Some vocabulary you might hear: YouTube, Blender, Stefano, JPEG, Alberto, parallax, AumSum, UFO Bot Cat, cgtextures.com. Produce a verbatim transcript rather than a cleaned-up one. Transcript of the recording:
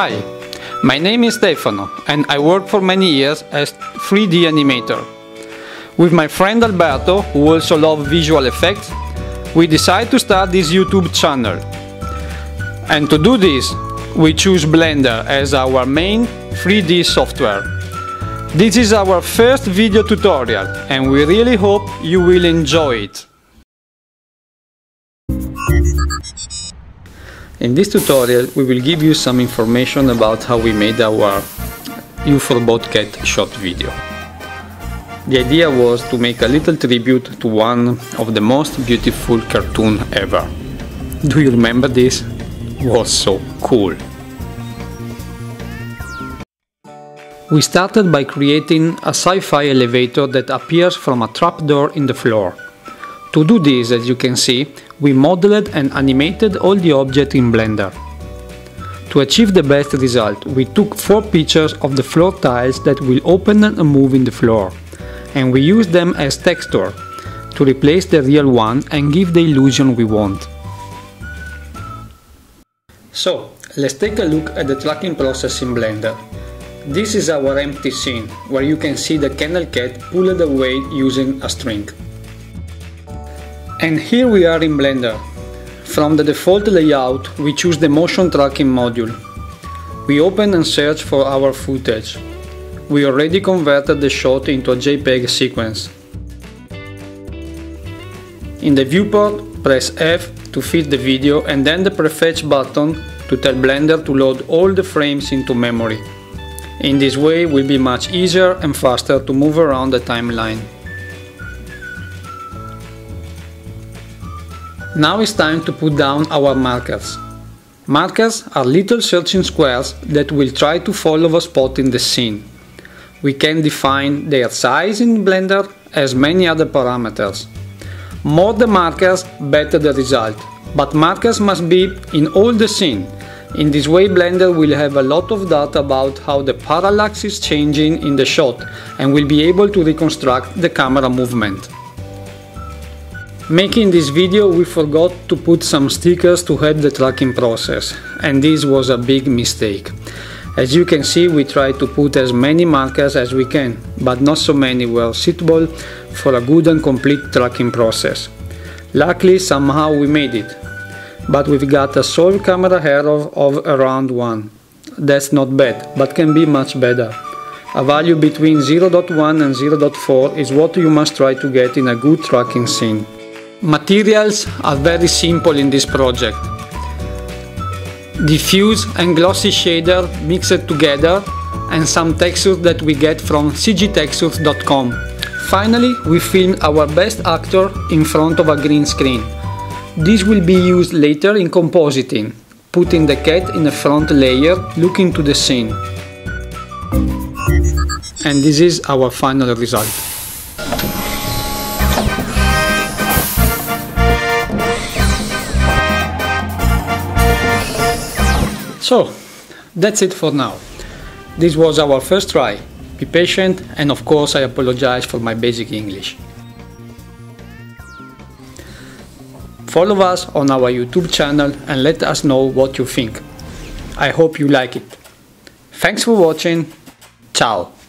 Hi, my name is Stefano and I worked for many years as three D animator. With my friend Alberto, who also loves visual effects, we decided to start this YouTube channel. And to do this, we choose Blender as our main three D software. This is our first video tutorial and we really hope you will enjoy it. In this tutorial we will give you some information about how we made our U F O Bot Cat short video. The idea was to make a little tribute to one of the most beautiful cartoon ever. Do you remember this? It was so cool! We started by creating a sci-fi elevator that appears from a trapdoor in the floor. To do this, as you can see, we modeled and animated all the objects in Blender. To achieve the best result, we took four pictures of the floor tiles that will open and move in the floor, and we used them as texture to replace the real one and give the illusion we want. So, let's take a look at the tracking process in Blender. This is our empty scene, where you can see the kennel cat pulled away using a string. And here we are in Blender. From the default layout, we choose the motion tracking module. We open and search for our footage. We already converted the shot into a JPEG sequence. In the viewport, press F to fit the video and then the prefetch button to tell Blender to load all the frames into memory. In this way, it will be much easier and faster to move around the timeline. Now it's time to put down our markers. Markers are little searching squares that will try to follow a spot in the scene. We can define their size in Blender as many other parameters. More the markers, better the result. But markers must be in all the scene. In this way Blender will have a lot of data about how the parallax is changing in the shot and will be able to reconstruct the camera movement. Making this video we forgot to put some stickers to help the tracking process, and this was a big mistake. As you can see, we tried to put as many markers as we can, but not so many were suitable for a good and complete tracking process. Luckily somehow we made it, but we've got a sole camera error of around one. That's not bad, but can be much better. A value between zero point one and zero point four is what you must try to get in a good tracking scene. Materials are very simple in this project. Diffuse and glossy shader mixed together and some textures that we get from c g textures dot com. Finally, we filmed our best actor in front of a green screen. This will be used later in compositing, putting the cat in a front layer looking to the scene. And this is our final result. So, that's it for now. This was our first try. Be patient, and of course I apologize for my basic English. Follow us on our YouTube channel and let us know what you think. I hope you like it. Thanks for watching. Ciao.